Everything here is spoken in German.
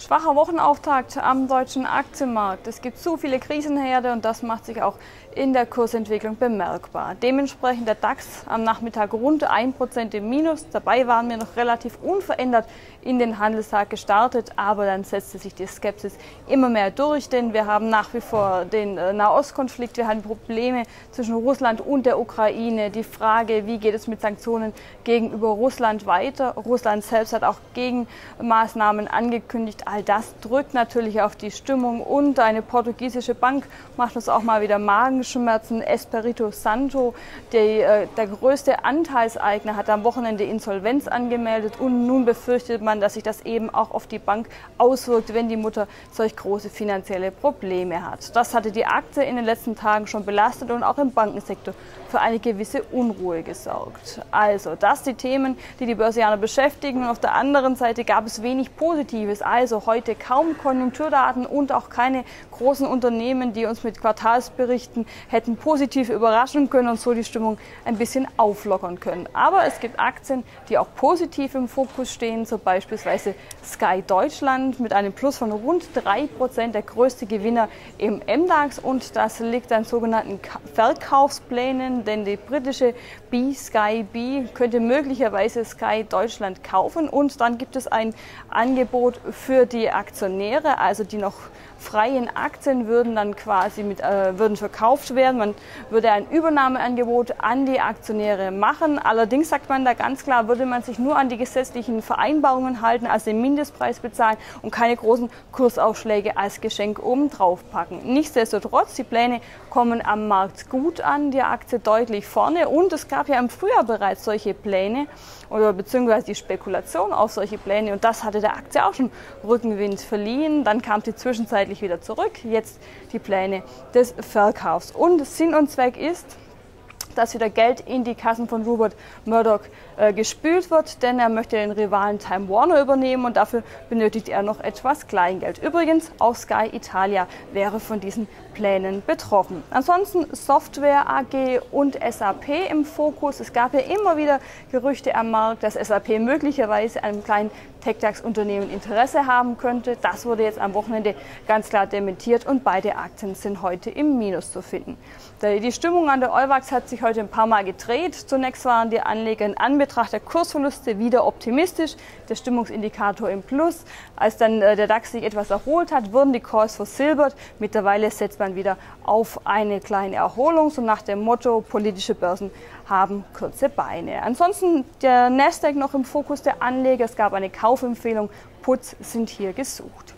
Schwacher Wochenauftakt am deutschen Aktienmarkt. Es gibt zu viele Krisenherde und das macht sich auch in der Kursentwicklung bemerkbar. Dementsprechend der DAX am Nachmittag rund 1% im Minus. Dabei waren wir noch relativ unverändert in den Handelstag gestartet, aber dann setzte sich die Skepsis immer mehr durch, denn wir haben nach wie vor den Nahostkonflikt, wir haben Probleme zwischen Russland und der Ukraine, die Frage, wie geht es mit Sanktionen gegenüber Russland weiter. Russland selbst hat auch Gegenmaßnahmen angekündigt. All das drückt natürlich auf die Stimmung und eine portugiesische Bank macht uns auch mal wieder Magenschmerzen. Espírito Santo, der größte Anteilseigner, hat am Wochenende Insolvenz angemeldet und nun befürchtet man, dass sich das eben auch auf die Bank auswirkt, wenn die Mutter solch große finanzielle Probleme hat. Das hatte die Aktie in den letzten Tagen schon belastet und auch im Bankensektor für eine gewisse Unruhe gesorgt. Also, das die Themen, die die Börsianer beschäftigen. Und auf der anderen Seite gab es wenig Positives. Also heute kaum Konjunkturdaten und auch keine großen Unternehmen, die uns mit Quartalsberichten hätten positiv überraschen können und so die Stimmung ein bisschen auflockern können. Aber es gibt Aktien, die auch positiv im Fokus stehen, so beispielsweise Sky Deutschland mit einem Plus von rund 3%, der größte Gewinner im MDAX, und das liegt an sogenannten Verkaufsplänen, denn die britische BSkyB könnte möglicherweise Sky Deutschland kaufen und dann gibt es ein Angebot für die Aktionäre, also die noch freien Aktien würden dann quasi würden verkauft werden. Man würde ein Übernahmeangebot an die Aktionäre machen. Allerdings sagt man da ganz klar, würde man sich nur an die gesetzlichen Vereinbarungen halten, also den Mindestpreis bezahlen und keine großen Kursaufschläge als Geschenk oben drauf packen. Nichtsdestotrotz, die Pläne kommen am Markt gut an, die Aktie deutlich vorne, und es gab ja im Frühjahr bereits solche Pläne oder beziehungsweise die Spekulation auf solche Pläne, und das hatte der Aktie auch schon Rückenwind verliehen. Dann kam sie zwischenzeitlich wieder zurück, jetzt die Pläne des Verkaufs. Und Sinn und Zweck ist, dass wieder Geld in die Kassen von Rupert Murdoch gespült wird, denn er möchte den Rivalen Time Warner übernehmen und dafür benötigt er noch etwas Kleingeld. Übrigens, auch Sky Italia wäre von diesen Plänen betroffen. Ansonsten Software AG und SAP im Fokus. Es gab ja immer wieder Gerüchte am Markt, dass SAP möglicherweise einem kleinen Tech-DAX-Unternehmen Interesse haben könnte. Das wurde jetzt am Wochenende ganz klar dementiert und beide Aktien sind heute im Minus zu finden. Die Stimmung an der EUWAX hat sich heute ein paar Mal gedreht. Zunächst waren die Anleger in Anbetracht der Kursverluste wieder optimistisch, der Stimmungsindikator im Plus. Als dann der DAX sich etwas erholt hat, wurden die Calls versilbert. Mittlerweile setzt man wieder auf eine kleine Erholung, so nach dem Motto, politische Börsen haben kurze Beine. Ansonsten der Nasdaq noch im Fokus der Anleger. Es gab eine Kaufempfehlung, Puts sind hier gesucht.